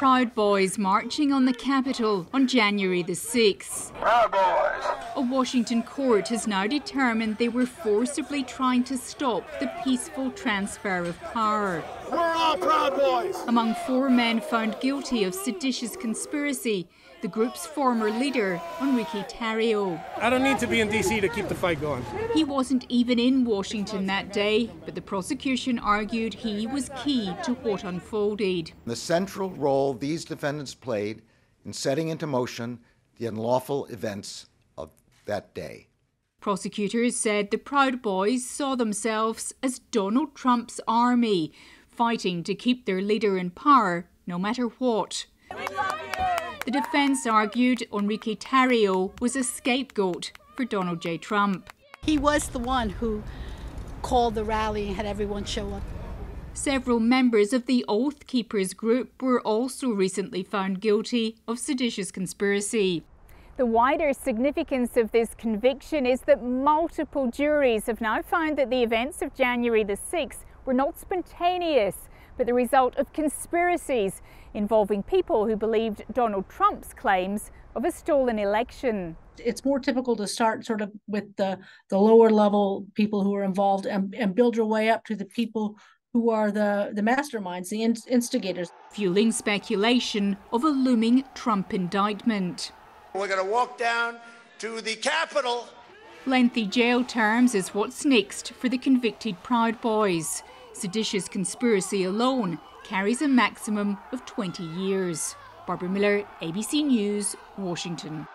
Proud Boys marching on the Capitol on January the 6th. Proud Boys! A Washington court has now determined they were forcibly trying to stop the peaceful transfer of power. We're all Proud Boys! Among four men found guilty of seditious conspiracy, the group's former leader, Enrique Tarrio. I don't need to be in D.C. to keep the fight going. He wasn't even in Washington that day, but the prosecution argued he was key to what unfolded. The central role these defendants played in setting into motion the unlawful events of that day. Prosecutors said the Proud Boys saw themselves as Donald Trump's army, fighting to keep their leader in power no matter what. The defence argued Enrique Tarrio was a scapegoat for Donald J. Trump. He was the one who called the rally and had everyone show up. Several members of the Oath Keepers group were also recently found guilty of seditious conspiracy. The wider significance of this conviction is that multiple juries have now found that the events of January the 6th were not spontaneous, but the result of conspiracies involving people who believed Donald Trump's claims of a stolen election. It's more typical to start sort of with the lower level people who are involved and build your way up to the people who are the masterminds, the instigators. Fueling speculation of a looming Trump indictment. We're going to walk down to the Capitol. Lengthy jail terms is what's next for the convicted Proud Boys. Seditious conspiracy alone carries a maximum of 20 years. Barbara Miller, ABC News, Washington.